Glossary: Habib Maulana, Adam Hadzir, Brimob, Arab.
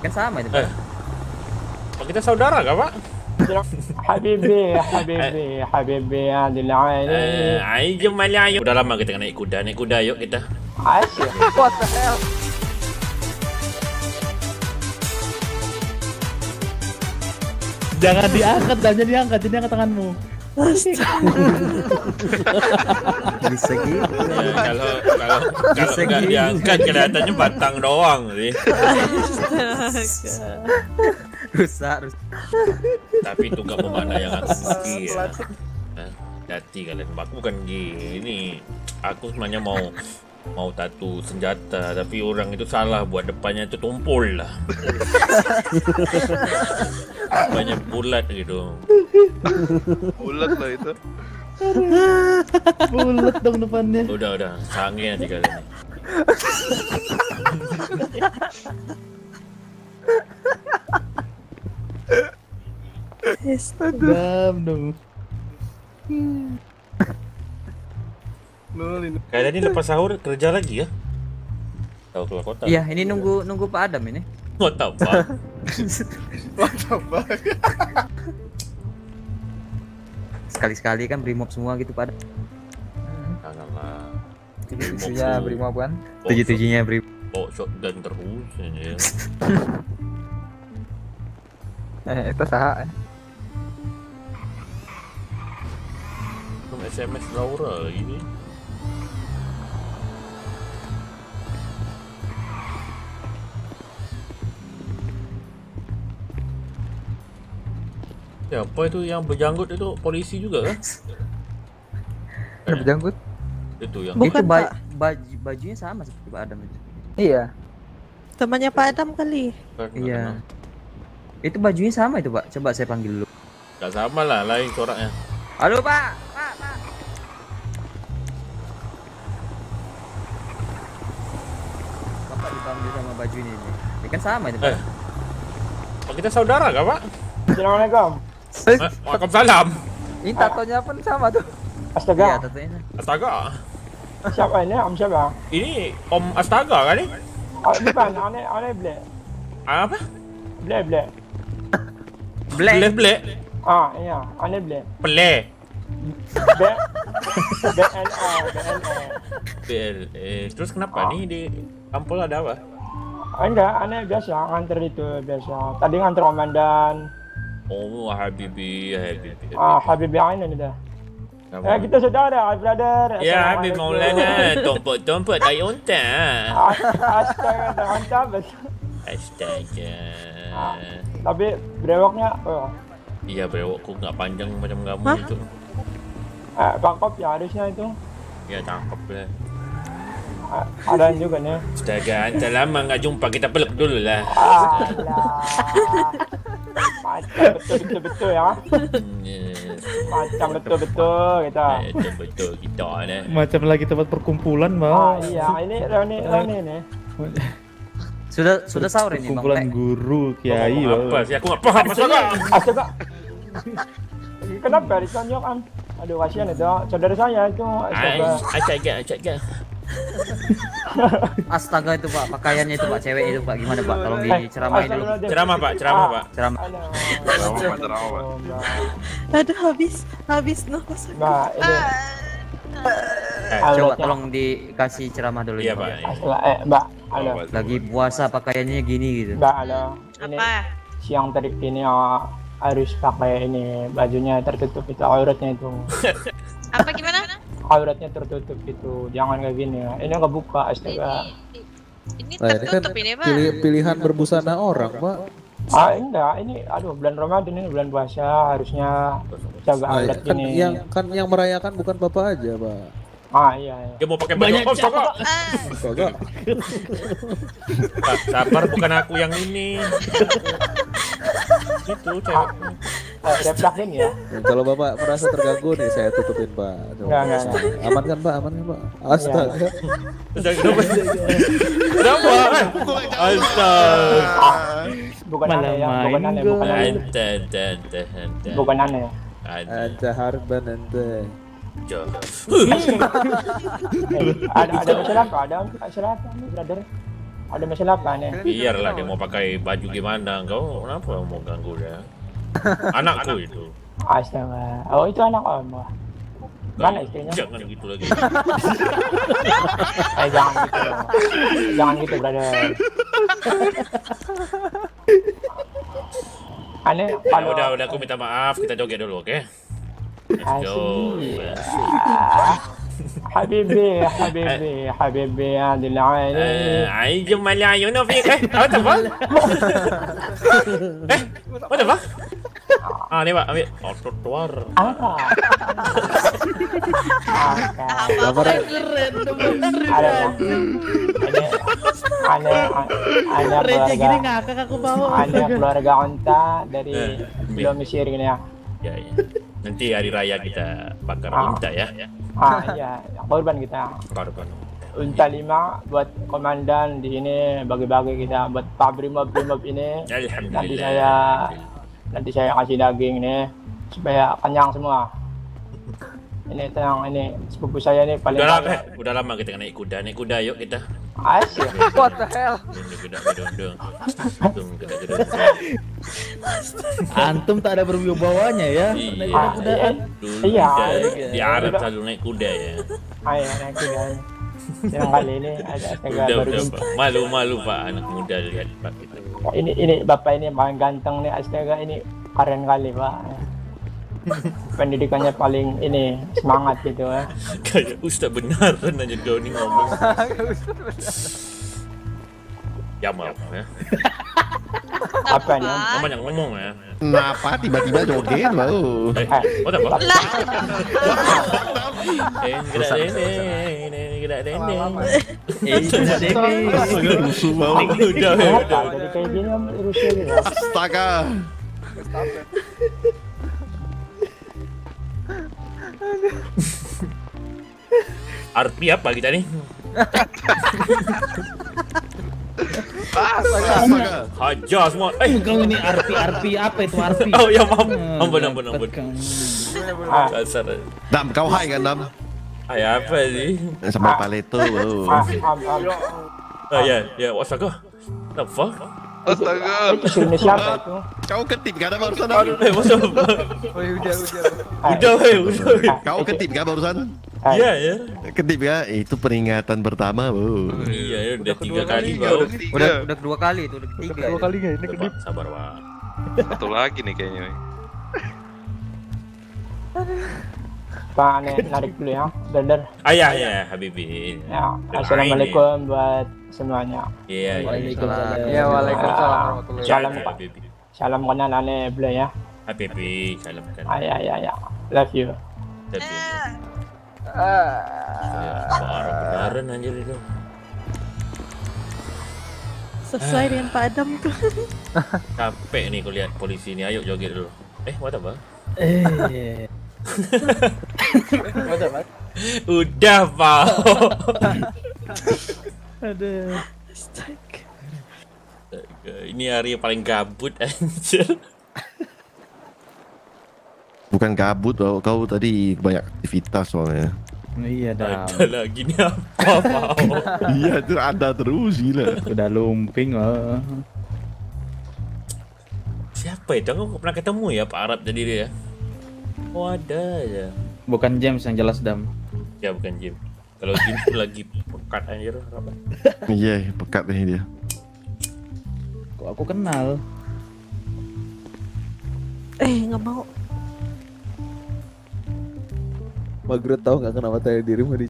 Ya kan sama itu. Kita saudara gak, Pak? Habibi adil aini. Ayo Melayu. Udah lama kita naik kuda. Naik kuda yuk kita. Asyik. What the hell? Jangan diangkat, jangan diangkat. Jadi angkat tanganmu. Bisa gitu. Kalau nggak diangkat kelihatannya batang doang sih. Rusak. Tapi itu nggak pemandangan rezeki ya. Hati kalian, aku bukan gini. Aku sebenarnya mau tato senjata, tapi orang itu salah buat depannya itu tumpul lah. Banyak bulat gitu. Bulat lah itu. Bulat dong depannya. Udah, sange nanti kali ini. Dam dong. Kayak tadi lepas sahur kerja lagi ya? Tahu keluar kota. Iya, ini nunggu Pak Adam ini. What the fuck? Sekali-sekali kan brimob semua gitu Pak Adam. Janganlah. Isunya brimob kan? 7-7-nya brimob. Oh, shotgun terus ya. Itu sahak. SMS Laura ini. Ya, apa itu yang berjanggut itu polisi juga kan? Yang berjanggut? Itu yang bukan, itu bajunya sama seperti Pak Adam itu. Iya. Temannya Pak Adam kali. Iya. Itu bajunya sama itu, Pak. Coba saya panggil dulu. Enggak sama lah, lain coraknya. Halo, Pak. Pak. Bapak dipanggil sama baju ini. Ini kan sama itu, Pak. Pak, kita saudara enggak, Pak? Assalamualaikum. Waalaikumsalam. Ini tatonya pun sama tuh. Astaga. Iya, tatonya. Astaga. Siapa ini? Om siapa? Ini Om Astaga kan ini? Bukan, aneh Blek. Apa? Blek. Ah, iya, aneh Blek. Blek. BLE. Terus kenapa nih di Ampol ada apa? Enggak, aneh biasa nganter itu biasa. Tadi nganter komandan. Oh, Habibi. Ah, Habibi Ainan dah. Ya, kita saudara, brother. Ya, Habib Maulana, tumpuk-tumpuk tai unta. Astaga, dah unta bes. Astaga. Tapi brewoknya, oh. Iya, brewokku enggak panjang macam kamu itu. Tangkap ya harusnya itu. Ya, tangkap lah. Ada juga nih. Astaga, anta lama enggak jumpa, kita peluk dulu lah. Macam betul-betul ya. Macam betul-betul kita. Betul-betul kita ni. Macam lagi tempat perkumpulan bang. Iya, ini nih. Sudah sahur ini bang. Perkumpulan guru kiai. Apa sih? Aku nggak paham masalah. Astaga. Kenapa ditanyok am? Aduh kasihan itu saudara saya itu. Astaga. Astaga itu Pak, pakaiannya itu Pak, cewek itu Pak, gimana Pak? Tolong diceramain dulu. Ceramah Pak. Ceramah. Aduh habis nafas. Nah, coba tolong dikasih ceramah dulu ya Pak. Mbak, lagi puasa pakaiannya gini gitu. Mbak, apa? Siang tadi ini harus pakai ini bajunya tertutup itu auratnya itu. Apa gimana? Auratnya tertutup gitu, jangan kayak gini ya. Ini kebuka, astaga. Ini tertutup ini Pak. Pilihan berbusana orang Pak. Ah enggak, ini aduh bulan Ramadan ini bulan puasa harusnya jaga aurat ini. Yang merayakan bukan Bapak aja Pak. Ah iya. Dia mau pakai banyak kok. Pak, sabar bukan aku yang ini. Gitu cewek. Saya pelakin ya. Kalau Bapak merasa terganggu nih saya tutupin Pak. Enggak. Aman kan Pak? Astaga. Kenapa? Astaga. Bukan aneh. Ada harban ente. Ada masalah Pak, ada masalah Pak, brother. Ada masalah apa nih? Biarlah dia mau pakai baju gimana, kau kenapa mau ganggu dia? Anakku itu. Astaga, oh itu anak kamu. Mana istrinya? Jangan gitu lagi. Jangan gitu. Jangan gitu, brother. Aneh, kalau udah aku minta maaf, kita joget dulu, oke? Let's go. حبيبي حبيبي حبيبي يا عادل العالي عايز جمال عيونه فيك ايه وات ذا فاك وات ذا فاك ini pak ambil outdoor door apa ada keluarga onta dari Indonesia ini ya. Ya, ya. Nanti hari raya kita bakar unta ya. Iya, korban kita. Korban. Unta 5 buat komandan di sini, bagi-bagi kita buat pabrimob ini. Alhamdulillah. Nanti saya kasih daging nih supaya kenyang semua. Ini tenang, ini sepupu saya nih paling. Udah lama kita naik kuda. Naik kuda yuk kita. Asyik. What the hell? Antum tak ada berbawanya ya? Iya. Di Arab selalu naik kuda ya. Ayo naik kuda. Yang kali ini ada malu pak anak muda lihat pak kita. Ini bapak ini paling ganteng nih astaga ini keren kali pak. Pendidikannya paling ini semangat gitu ya. Kayak ustaz beneran aja kau nih ngomong. Jamal ya. Apa nih? Apa yang ngomong ya? Kenapa tiba-tiba joget mau? Oh tak apa. Astaga. RP apa kita nih? Hajar semua. Kau ini RP apa itu RP? Oh ya maaf. Ampun. Dam kau hai kan Dam? Hai apa sih? Sampai paleto. Ya astaga. What the fuck? Astaga. Kau ketip gak ada barusan? Udah. Kau ketip gak barusan? Iya. Ketip ya, itu peringatan pertama, Bu. Iya, udah 3 kali, Bang. Udah 2 kali itu, udah 3. 2 kali enggak ini ketip. Sabar, Bang. 1 lagi nih kayaknya. Pak, narik dulu ya, brother. Iya, Habibi. Ya, assalamualaikum buat semuanya. Iya. Waalaikumsalam. Ya, waalaikumsalam warahmatullahi wabarakatuh. Salam Habibi. Salam kenal ane beliau ya. Habibi, salam kenal. Iya. Love you. Love you. Beneran anjir itu. Sesuai dengan Pak Adam tuh. Capek nih kulihat polisi ini. Ayo joget dulu. What apa? Udah pak. Aduh. Ini hari yang paling gabut anjir. Bukan gabut kau tadi banyak aktivitas soalnya. Iya dah. Ada lagi nih apa mau? Iya itu ada terus gila. Udah lumping lah. Siapa itu? Aku pernah ketemu ya Pak Arab jadi dia. Oh ada ya. Bukan James yang jelas Dam. Ya bukan James. Kalau James lagi pekat anjir apa? Iya pekat nih dia. Kok aku kenal? Nggak mau. Magret tahu nggak kenapa tanya dirimu di